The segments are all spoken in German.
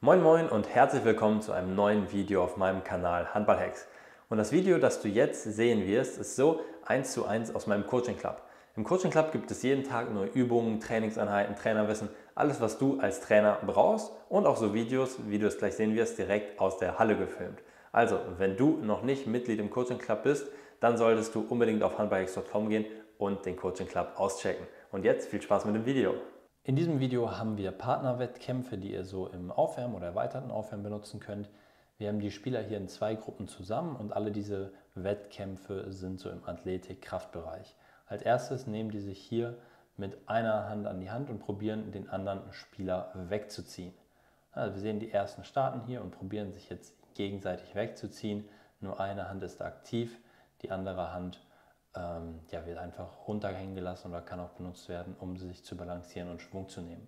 Moin Moin und herzlich willkommen zu einem neuen Video auf meinem Kanal Handball Hacks. Und das Video, das du jetzt sehen wirst, ist so 1:1 aus meinem Coaching Club. Im Coaching Club gibt es jeden Tag neue Übungen, Trainingseinheiten, Trainerwissen, alles was du als Trainer brauchst und auch so Videos, wie du es gleich sehen wirst, direkt aus der Halle gefilmt. Also, wenn du noch nicht Mitglied im Coaching Club bist, dann solltest du unbedingt auf handballhacks.com gehen und den Coaching Club auschecken. Und jetzt viel Spaß mit dem Video. In diesem Video haben wir Partnerwettkämpfe, die ihr so im Aufwärmen oder erweiterten Aufwärmen benutzen könnt. Wir haben die Spieler hier in zwei Gruppen zusammen und alle diese Wettkämpfe sind so im Athletik-Kraftbereich. Als erstes nehmen die sich hier mit einer Hand an die Hand und probieren, den anderen Spieler wegzuziehen. Also wir sehen, die ersten starten hier und probieren sich jetzt gegenseitig wegzuziehen. Nur eine Hand ist aktiv, die andere Hand wird einfach runterhängen gelassen oder kann auch benutzt werden, um sich zu balancieren und Schwung zu nehmen.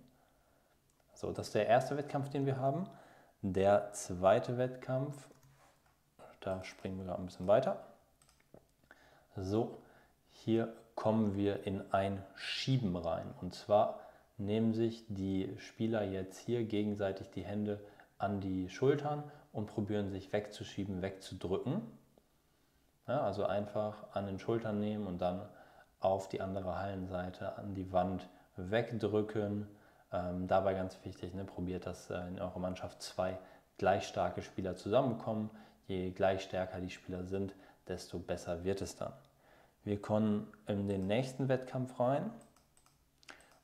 So, das ist der erste Wettkampf, den wir haben. Der zweite Wettkampf, da springen wir gerade ein bisschen weiter. So, hier kommen wir in ein Schieben rein. Und zwar nehmen sich die Spieler jetzt hier gegenseitig die Hände an die Schultern und probieren sich wegzuschieben, wegzudrücken. Ja, also einfach an den Schultern nehmen und dann auf die andere Hallenseite an die Wand wegdrücken. Dabei ganz wichtig, probiert, dass in eurer Mannschaft zwei gleich starke Spieler zusammenkommen. Je gleich stärker die Spieler sind, desto besser wird es dann. Wir kommen in den nächsten Wettkampf rein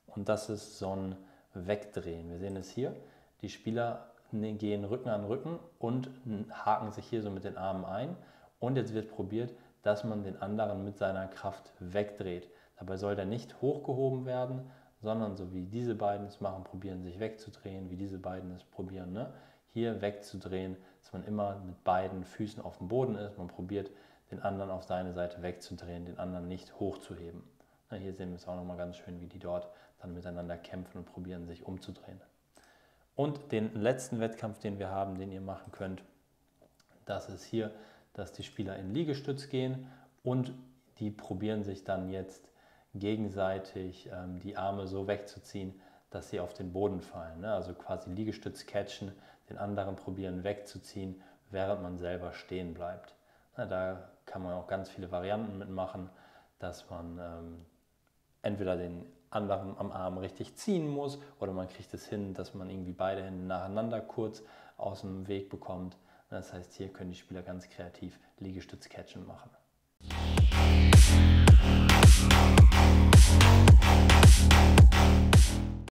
und das ist so ein Wegdrehen. Wir sehen es hier, die Spieler gehen Rücken an Rücken und haken sich hier so mit den Armen ein. Und jetzt wird probiert, dass man den anderen mit seiner Kraft wegdreht. Dabei soll der nicht hochgehoben werden, sondern so wie diese beiden es machen, probieren sich wegzudrehen, wie diese beiden es probieren, hier wegzudrehen, dass man immer mit beiden Füßen auf dem Boden ist. Man probiert, den anderen auf seine Seite wegzudrehen, den anderen nicht hochzuheben. Na, hier sehen wir es auch nochmal ganz schön, wie die dort dann miteinander kämpfen und probieren, sich umzudrehen. Und den letzten Wettkampf, den wir haben, den ihr machen könnt, das ist hier, dass die Spieler in Liegestütz gehen und die probieren sich dann jetzt gegenseitig die Arme so wegzuziehen, dass sie auf den Boden fallen. Also quasi Liegestütz catchen, den anderen probieren wegzuziehen, während man selber stehen bleibt. Da kann man auch ganz viele Varianten mitmachen, dass man entweder den anderen am Arm richtig ziehen muss oder man kriegt es hin, dass man irgendwie beide Hände nacheinander kurz aus dem Weg bekommt. Das heißt, hier können die Spieler ganz kreativ Liegestütz-Catchen machen.